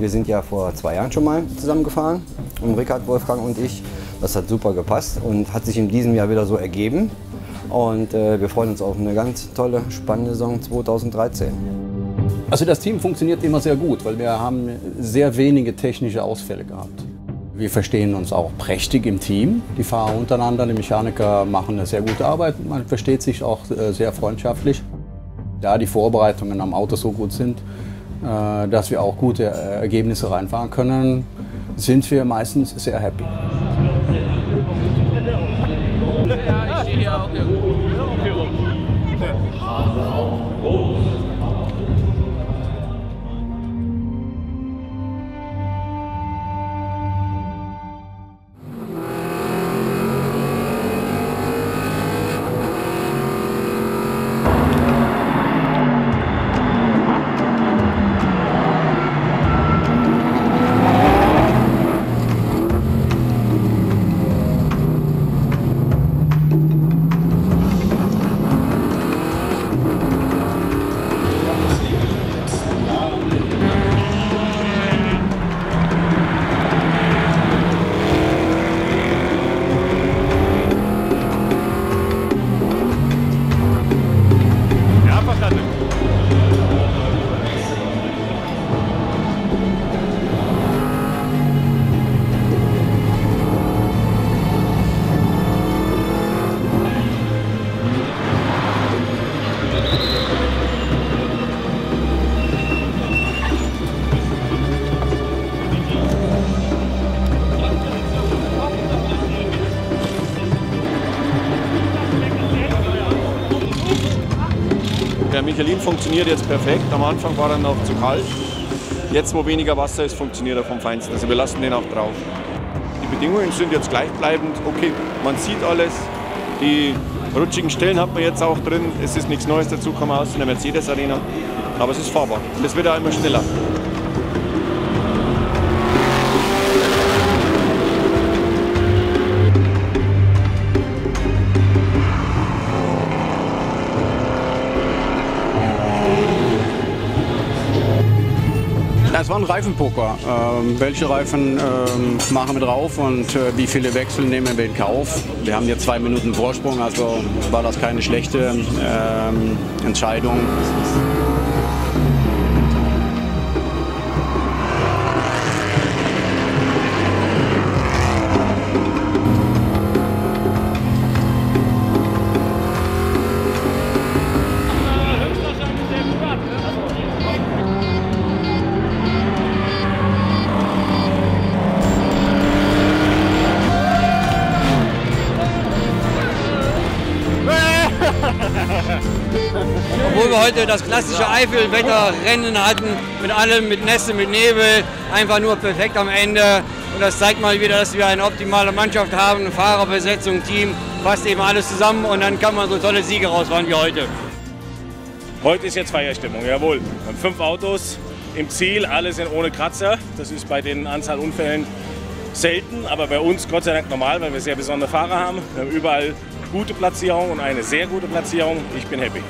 Wir sind ja vor 2 Jahren schon mal zusammengefahren, und Rickard, Wolfgang und ich. Das hat super gepasst und hat sich in diesem Jahr wieder so ergeben. Und wir freuen uns auf eine ganz tolle, spannende Saison 2013. Also das Team funktioniert immer sehr gut, weil wir haben sehr wenige technische Ausfälle gehabt. Wir verstehen uns auch prächtig im Team. Die Fahrer untereinander, die Mechaniker machen eine sehr gute Arbeit. Man versteht sich auch sehr freundschaftlich. Da die Vorbereitungen am Auto so gut sind, dass wir auch gute Ergebnisse reinfahren können, sind wir meistens sehr happy. Der Michelin funktioniert jetzt perfekt. Am Anfang war er noch zu kalt. Jetzt, wo weniger Wasser ist, funktioniert er vom Feinsten. Also wir lassen den auch drauf. Die Bedingungen sind jetzt gleichbleibend. Okay, man sieht alles. Die rutschigen Stellen hat man jetzt auch drin. Es ist nichts Neues dazugekommen aus in der Mercedes Arena. Aber es ist fahrbar. Es wird auch immer schneller. Es war ein Reifenpoker. Welche Reifen machen wir drauf und wie viele Wechsel nehmen wir in Kauf? Wir haben jetzt 2 Minuten Vorsprung, also war das keine schlechte Entscheidung. Obwohl wir heute das klassische Eifelwetterrennen hatten, mit allem, mit Nässe, mit Nebel, einfach nur perfekt am Ende. Und das zeigt mal wieder, dass wir eine optimale Mannschaft haben, eine Fahrerbesetzung, Team, passt eben alles zusammen und dann kann man so tolle Siege rausfahren wie heute. Heute ist jetzt Feierstimmung, jawohl. Wir haben 5 Autos im Ziel, alle sind ohne Kratzer. Das ist bei den Anzahl Unfällen selten, aber bei uns Gott sei Dank normal, weil wir sehr besondere Fahrer haben. Wir haben überall gute Platzierung und eine sehr gute Platzierung. Ich bin happy.